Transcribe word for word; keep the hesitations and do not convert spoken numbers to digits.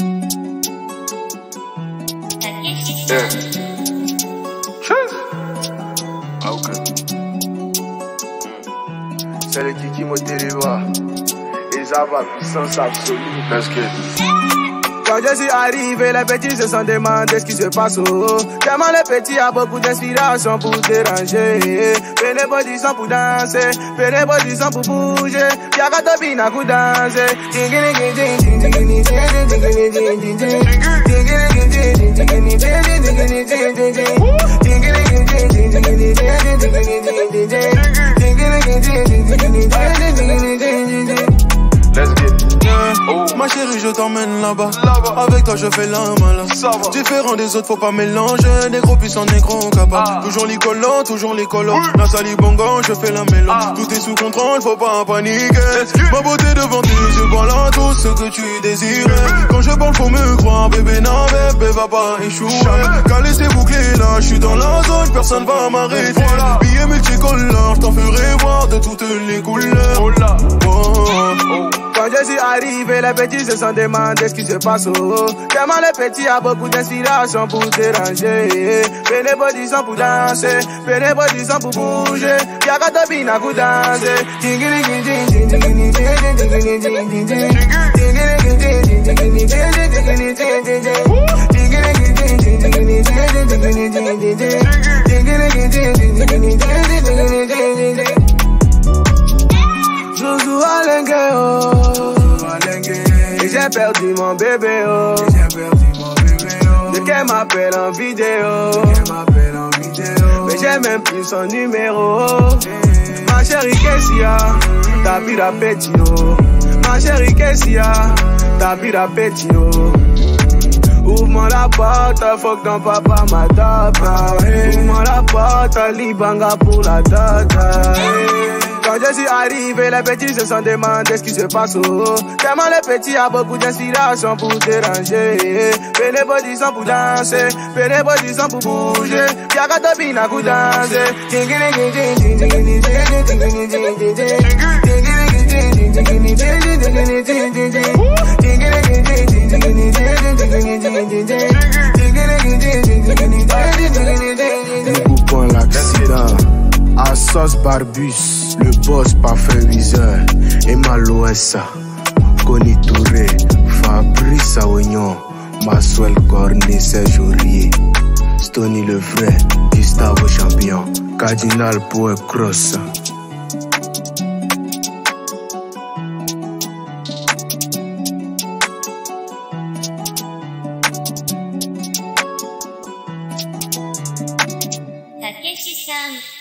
Yeah. Truth. Ok. C'est le Kiki Moteriwa. Et ça va puissance absolue. Let's get it. Quand je suis arrivé, les petits se sont demandés ce qui se passe. Oh. Tellement les petits a beaucoup d'inspiration pour déranger. Fais les positions pour danser. Fais les positions pour bouger. Viagato binaku danser. Let's get oh. Ma chérie, je t'emmène là-bas. Là Avec toi, je fais la mala. Différent des autres, faut pas mélanger. Négro puissant, négro capable. Ah. Toujours likolo, toujours likolo. Oui. Na sali Congo, je fais la mélange. Ah. Tout est sous contrôle, faut pas paniquer. Ma beauté devant tes yeux, voilà tout ce que tu désires. Oui. Quand je parle, faut me croire. Bébé, non, bébé, va pas échouer. Car laissez boucler là, je suis dans la zone, personne va m'arrêter. Voilà. Billets multicolores, je t'en ferai voir de toutes les couleurs. Oh là. Oh. Oh. Quand je suis arrivé, les petits se sont demandés ce qui se passe. Oh. Tellement les petits a beaucoup d'inspiration pour déranger. Fais les positions pour danser, fais les positions pour bouger. Viagato binaku danser. J'ai perdu mon bébé, oh. De qu'elle m'appelle en vidéo. Mais j'ai même plus son numéro. Ma chérie Kessia, ta vie d'appétit, oh. Ma chérie Kessia, ta vie d'appétit, oh. Ouvre-moi la porte, faut que ton papa m'adopte. Ouvre-moi la porte, libanga pour la data. Quand je suis arrivé, les petits se sont demandés ce qui se passe. Oh. Tellement les petits a beaucoup d'inspiration pour déranger. Fais les positions pour danser, fais les positions pour bouger. Viagato binaku danser. Assos Barbus, le boss parfait viseur. Et Maloessa, Conny Touré, Fabrice Aognon, Masuel Cornet, Serge Aurier, Stony le vrai, Gustavo Champion, Cardinal Poe Cross. Takeshi-san.